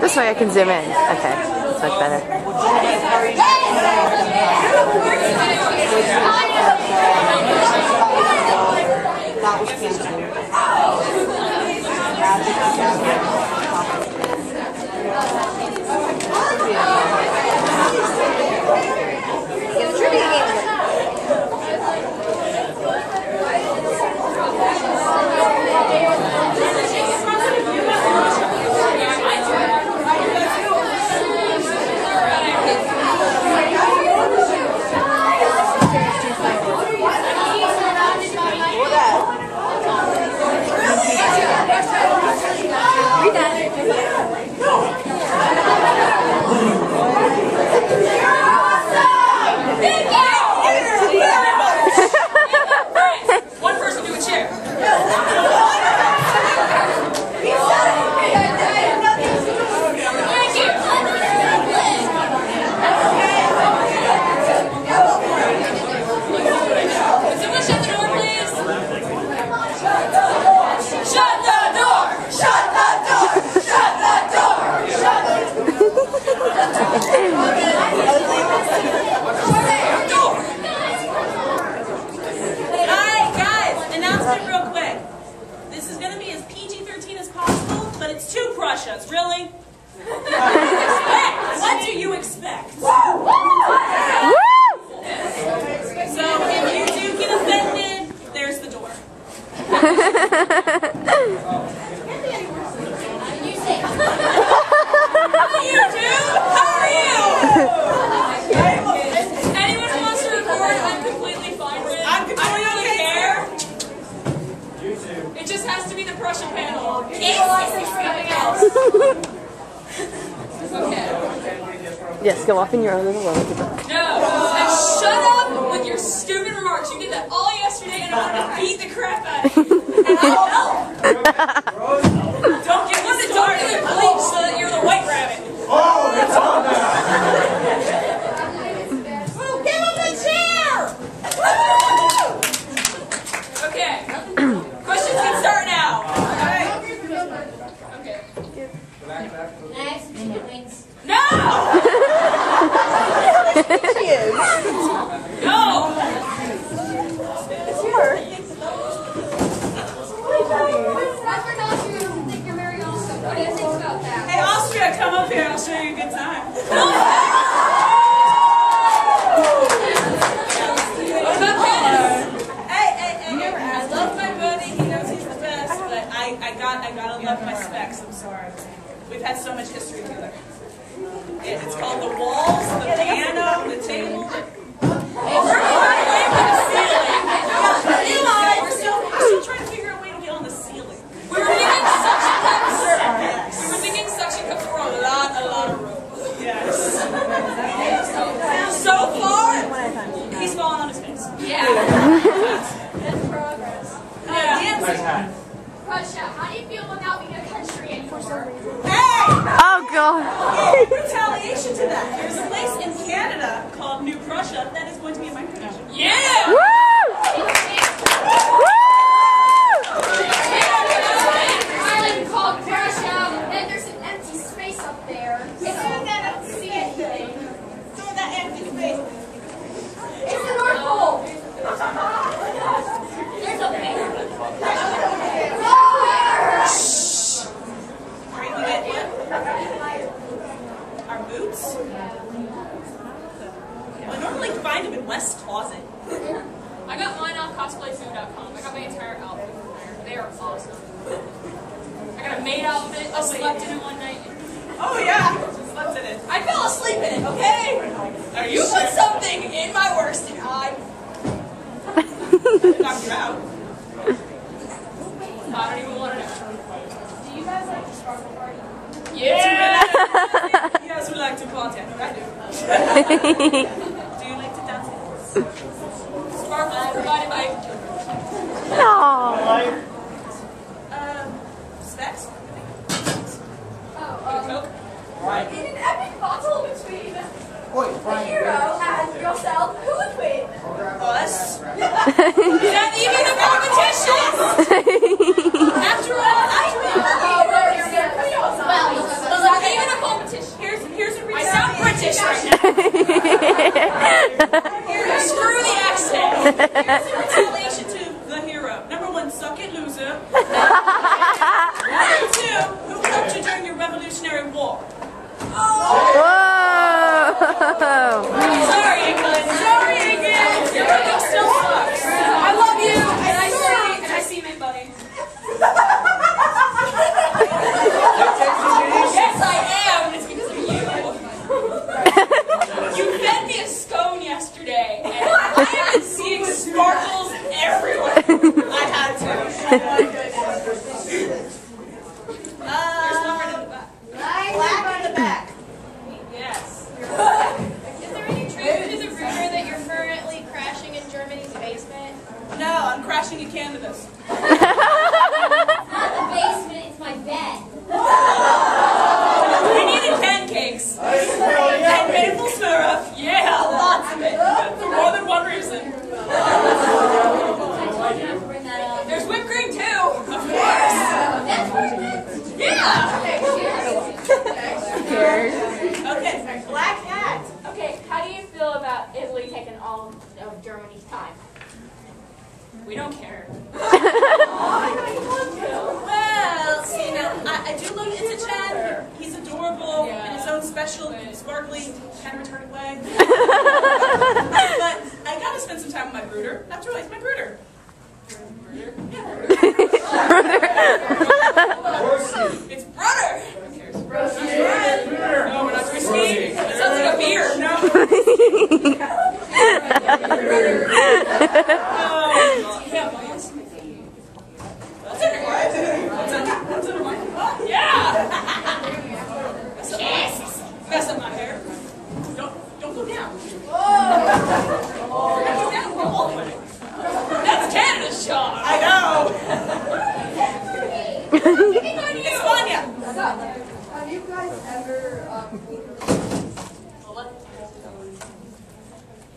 This way I can zoom in. Okay, that's much better. That was canceled. Get the game. Really? What do you expect? Woo! Woo! So if you do get offended, there's the door. You do? How are you? Anyone who wants to record, I'm completely fine with it. I don't really care. It just has to be the Prussia panel. Okay. Yes, go off in your own little world. No, and shut up with your stupid remarks. You did that all yesterday, and I wanted to beat the crap out of you. And I'll help. Don't get this dark in the bleach so that you're the white rabbit. Oh, that's all now. Woo, give him the chair! Okay, questions can start now. Next, chicken wings. No! She is. No! It's her. That's not you. I think you're married also. What do you think about that? Hey, Austria, come up here. I'll show you a good time. What about Canada? Hey, never asked. I love my buddy. He knows he's the best, but I gotta love my specs. I'm sorry. We've had so much history together. It's called the walls, the piano, the table. We're still trying to figure out a way to get on the ceiling. We were thinking suction cups. We were thinking suction cups for a lot of room. Yes. So far, he's fallen on his face. Yeah. That's progress. Yeah. Prussia, how do you feel about not being a country and for some reason? Oh god! In retaliation to that, there's a place in Canada called New Prussia that is going to be in my production. Yeah! Woo! Woo! An island called Prussia, and there's an empty space up there. It's not that empty space. It's not that empty space. It's the North Pole. There's a bear. Nowhere! Shh! Right, we get one. Our boots? I normally find them in West's closet. I got mine on cosplayfood.com. I got my entire outfit from there. They are awesome. I got a maid outfit. I slept in it one night. Oh yeah! Slept in it. I fell asleep in it, okay? Now you put something in my works and I knocked you out. I don't even want to know. Do you guys like to struggle party? Yeah! You guys would like to party, I know I do. Do you like to dance? Sparkles provided by... No. Specs? Oh, in an epic battle between the hero and yourself, who would win? Us? Is that even a competition? After all, I win! Well, Okay, black hat. Okay, how do you feel about Italy taking all of Germany's time? We don't care. Well, you know, I do love into Chad. He's adorable in his own special, sparkly, kind of retarded way. But I gotta spend some time with my brooder. After all, he's my brooder. Brooder? Yeah. It's brother. Who cares? Brother. No, we're not whiskey. That sounds like a beer. No. Have you guys ever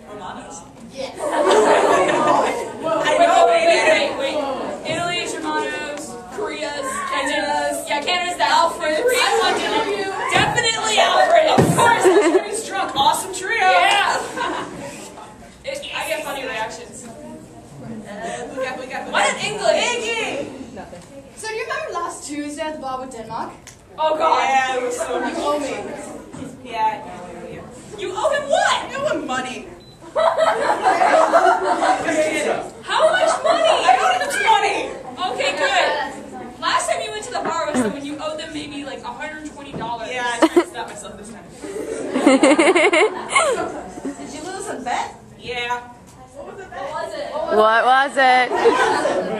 Romano's? Yes. I know, wait. Italy's, Romano's, Korea's, Canada's. Yeah, Canada's the Alfred. I want you. Definitely Alfred. Of course, the jury's drunk. Awesome trio. Yeah. I get funny reactions. We got. What in England? Iggy! Nothing. So do you remember last Tuesday at the bar with Denmark? Oh God! Yeah, it was so you owe me. Yeah. You owe him what? I owe him money. How much money? I owe him 20. Okay, good. Last time you went to the bar with someone, you owed them maybe like $120. Yeah, I tried to stop myself this time. Did you lose a bet? Yeah. What was the bet? What was it?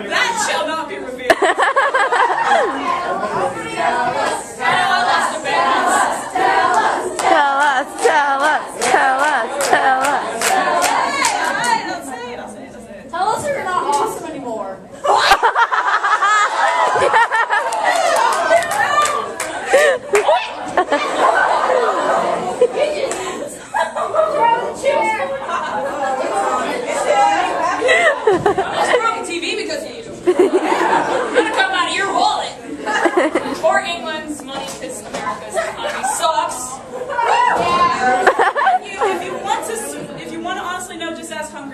That shall not be revealed.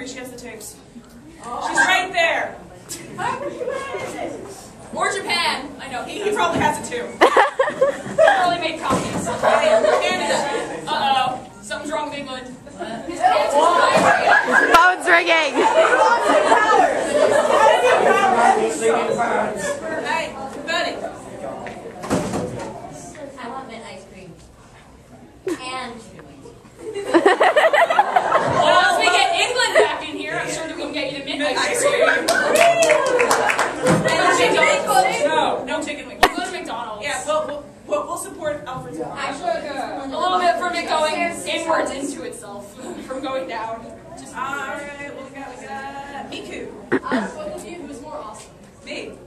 She has the tapes. Oh. She's right there. Or Japan. I know. He probably has it too. He probably made copies. Canada. Uh-oh. Something's wrong with England. His pants is fire. Phone's ringing. Hey, buddy. I want mint ice cream. And from going down. Alright, what we got? Miku. What was you who was more awesome? Me.